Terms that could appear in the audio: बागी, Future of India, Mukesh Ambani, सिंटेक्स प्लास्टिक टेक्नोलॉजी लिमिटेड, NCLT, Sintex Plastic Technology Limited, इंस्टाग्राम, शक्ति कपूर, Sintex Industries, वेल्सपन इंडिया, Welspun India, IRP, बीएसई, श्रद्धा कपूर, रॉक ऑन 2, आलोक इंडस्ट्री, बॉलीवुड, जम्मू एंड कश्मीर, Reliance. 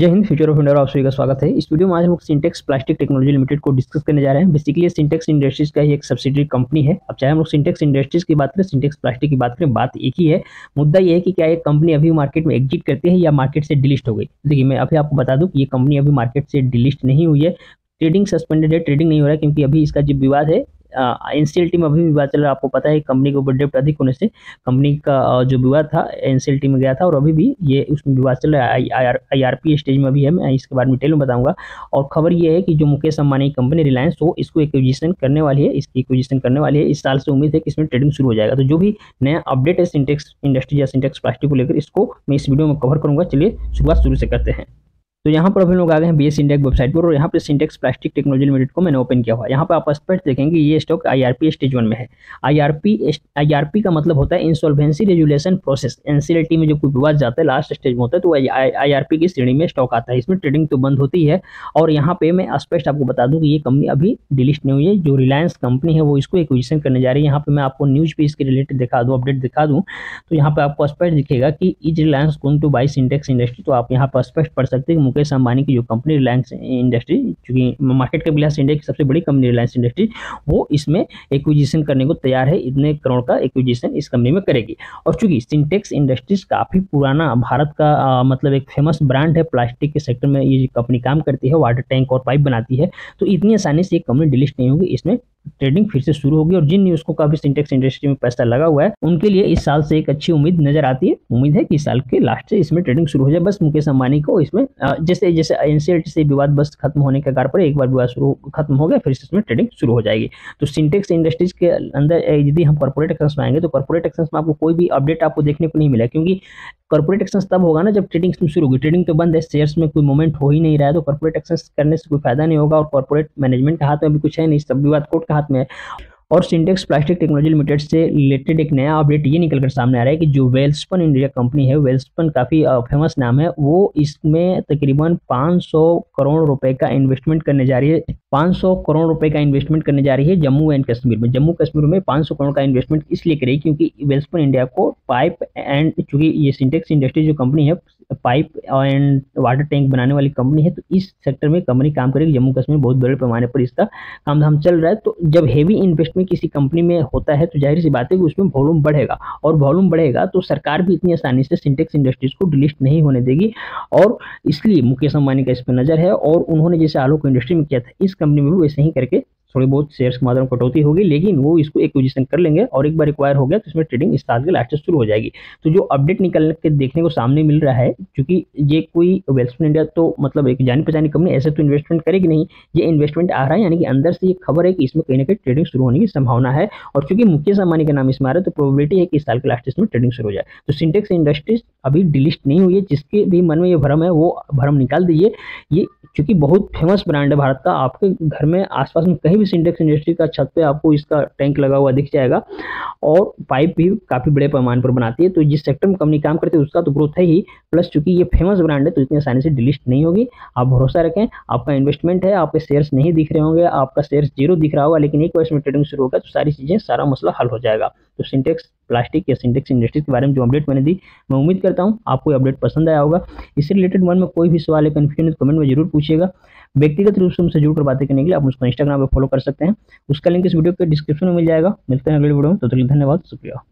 जय Hind, future of India आप सभी का स्वागत है। इस वीडियो में आज हम सिंटेक्स प्लास्टिक टेक्नोलॉजी लिमिटेड को डिस्कस करने जा रहे हैं। बेसिकली सिंटेक्स इंडस्ट्रीज का ही एक सब्सिडरी कंपनी है। अब चाहे हम लोग सिंटेक्स इंडस्ट्रीज की बात करें, सिंटेक्स प्लास्टिक की बात करें, बात एक ही है। मुद्दा यह है कि क्या ये कंपनी अभी मार्केट में एग्जिट करती है या मार्केट से डिलिस्ट हो गई। देखिए, मैं अभी आपको बता दूं कि ये कंपनी अभी मार्केट से डिलिस्ट नहीं हुई है, ट्रेडिंग सस्पेंडेड है, ट्रेडिंग नहीं हो रहा है, क्योंकि अभी इसका जो विवाद है एनसीएलटी में अभी विवाद चल रहा है। आपको पता है कंपनी के ऊपर डेप्ट अधिक होने से कंपनी का जो विवाद था एनसीएलटी में गया था और अभी भी ये उसमें विवाद चल रहा है। आईआरपी स्टेज में भी है, मैं इसके बारे में डिटेल में बताऊंगा। और खबर ये है कि जो मुकेश अंबानी की कंपनी रिलायंस हो, इसको एक्विजिशन करने वाली है, इसकी एक्विजिशन करने वाली है। इस साल से उम्मीद है कि इसमें ट्रेडिंग शुरू हो जाएगा। तो जो भी नया अपडेट है सिंटेक्स इंडस्ट्री या सिंटेक्स प्लास्टिक को लेकर, इसको मैं इस वीडियो में कवर करूँगा। चलिए शुरुआत शुरू से करते हैं। तो यहाँ पर अभी लोग आ गए हैं बीएसई इंडिया की वेबसाइट पर और यहाँ पे सिंटेक्स प्लास्टिक टेक्नोलॉजी लिमिटेड को मैंने ओपन किया हुआ है। यहाँ पर आप स्पष्ट देखेंगे ये स्टॉक आईआरपी स्टेज 1 में है। आईआरपी का मतलब होता है इंसॉल्वेंसी रेजुलेशन प्रोसेस। एनसीएलटी में जो कोई विवाद जाता है लास्ट स्टेज में होता है तो आईआरपी की श्रेणी में स्टॉक आता है। इसमें ट्रेडिंग तो बंद होती है। और यहाँ पे मैं स्पष्ट आपको बता दूँ कि ये कंपनी अभी डिलिस्ट नहीं हुई है। जो रिलायंस कंपनी है वो इसको एक्विजिशन करने जा रही है। यहाँ पर मैं आपको न्यूज पे इसके रिलेटेड दिखा दूँ, अपडेट दिखा दूँ। तो यहाँ पर आपको स्पष्ट दिखेगा कि is Reliance going to buy Sintex industry. तो आप यहाँ पर स्पष्ट पढ़ सकते हैं मुकेश अंबानी की जो कंपनी रिलायंस इंडस्ट्री, क्योंकि मार्केट के बिलास इंडिया की सबसे बड़ी कंपनी रिलायंस इंडस्ट्री, वो इसमें एक्विजिशन करने को तैयार है। इतने करोड़ का एक्विजिशन इस कंपनी में करेगी। और चूंकि सिंटेक्स इंडस्ट्रीज काफ़ी पुराना भारत का मतलब एक फेमस ब्रांड है, प्लास्टिक के सेक्टर में ये कंपनी काम करती है, वाटर टैंक और पाइप बनाती है। तो इतनी आसानी से ये कंपनी डिलिस्ट नहीं होगी, इसमें ट्रेडिंग फिर से शुरू होगी। और जिन न्यूज़को काफी सिंटेक्स इंडस्ट्री में पैसा लगा हुआ है उनके लिए इस साल से एक अच्छी उम्मीद नजर आती है। उम्मीद है कि इस साल के लास्ट से इसमें ट्रेडिंग शुरू हो जाए। बस मुकेश अंबानी को इसमें जैसे जैसे एनसीएलटी से विवाद बस खत्म होने के कारण एक बार विवाद शुरू खत्म हो गया, फिर इसमें ट्रेडिंग शुरू हो जाएगी। तो सिंटेक्स इंडस्ट्रीज के अंदर यदि हम कॉर्पोरेट एक्शंस में आएंगे तो कॉर्पोरेट एक्शंस में आपको कोई भी अपडेट आपको देखने को नहीं मिला, क्योंकि कॉर्पोरेट एक्शंस तब होगा ना जब ट्रेडिंग शुरू होगी। ट्रेडिंग तो बंद है, शेयर्स में कोई मूवमेंट हो ही नहीं रहा है, तो कॉर्पोरेट एक्शंस करने से कोई फायदा नहीं होगा। और कॉर्पोरेट मैनेजमेंट के हाथ में भी कुछ है नहीं, सब विवाद कोर्ट के हाथ में है। और सिंटेक्स प्लास्टिक टेक्नोलॉजी लिमिटेड से रिलेटेड एक नया अपडेट ये निकल कर सामने आ रहा है कि जो वेल्सपन इंडिया कंपनी है, वेल्सपन काफ़ी फेमस नाम है, वो इसमें तकरीबन 500 करोड़ रुपए का इन्वेस्टमेंट करने जा रही है। 500 करोड़ रुपए का इन्वेस्टमेंट करने जा रही है जम्मू एंड कश्मीर में। जम्मू कश्मीर में 500 करोड़ का इन्वेस्टमेंट इसलिए करेगी क्योंकि वेल्सपन इंडिया को पाइप एंड, चूँकि ये सिंटेक्स इंडस्ट्री जो कंपनी है पाइप एंड वाटर टैंक बनाने वाली कंपनी है, तो इस सेक्टर में कंपनी काम करेगी। जम्मू कश्मीर बहुत बड़े पैमाने पर इसका काम धाम चल रहा है। तो जब हेवी इन्वेस्टमेंट किसी कंपनी में होता है तो जाहिर सी बात है कि उसमें वॉल्यूम बढ़ेगा, और वॉल्यूम बढ़ेगा तो सरकार भी इतनी आसानी से सिंटेक्स इंडस्ट्रीज को डिलिस्ट नहीं होने देगी। और इसलिए मुकेश अंबानी का इस पर नज़र है, और उन्होंने जैसे आलोक इंडस्ट्री में किया था, इस कंपनी में भी वैसे ही करके थोड़ी बहुत शेयर्स की मात्रा में कटौती होगी, लेकिन वो इसको एक्विजिशन कर लेंगे और एक बार एक्वायर हो गया तो इसमें ट्रेडिंग इस साल के लास्ट से शुरू हो जाएगी। तो जो अपडेट निकल के देखने को सामने मिल रहा है, क्योंकि ये कोई वेल्सपुन इंडिया तो मतलब एक जानी पहचानी कंपनी, ऐसे तो इन्वेस्टमेंट करेगी नहीं, ये इन्वेस्टमेंट आ रहा है, यानी कि अंदर से ये खबर है कि इसमें कहीं ना कहीं ट्रेडिंग शुरू होने की संभावना है। और चूंकि मुकेश अंबानी का नाम इसमें आ रहा है तो प्रोबेबिलिटी है कि इस साल के लास्ट इसमें ट्रेडिंग शुरू हो जाए। तो सिंटेक्स इंडस्ट्रीज अभी डिलिस्ट नहीं हुई है। जिसके भी मन में ये भ्रम है वो भ्रम निकाल दीजिए। ये चूँकि बहुत फेमस ब्रांड है भारत का, आपके घर में आसपास में कहीं भी सिंटेक्स इंडस्ट्री का छत पे आपको इसका टैंक लगा हुआ दिख जाएगा। और पाइप भी काफ़ी बड़े पैमाने पर बनाती है, तो जिस सेक्टर में कंपनी काम करती है उसका तो ग्रोथ है ही, प्लस चूंकि ये फेमस ब्रांड है तो इतनी आसानी से डिलिस्ट नहीं होगी। आप भरोसा रखें, आपका इन्वेस्टमेंट है, आपके शेयर्स नहीं दिख रहे होंगे, आपका शेयर्स जीरो दिख रहा होगा, लेकिन एक बार इसमें ट्रेडिंग शुरू होगा तो सारी चीज़ें सारा मसला हल हो जाएगा। तो सिंटेक्स प्लास्टिक या सिंटेक्स इंडस्ट्रीज के बारे में जो अपडेट मैंने दी, मैं उम्मीद करता हूँ आपको अपडेट पसंद आया होगा। इससे रिलेटेड मन में कोई भी सवाल है, कन्फ्यूजन है, कमेंट में जरूर पूछिएगा। व्यक्तिगत रूप से मुझसे जुड़कर बातें करने के लिए आप मुझको इंस्टाग्राम पर फॉलो कर सकते हैं, उसका लिंक इस वीडियो के डिस्क्रिप्शन में मिल जाएगा। मिलते हैं अगले वीडियो में, तो धन्यवाद, शुक्रिया।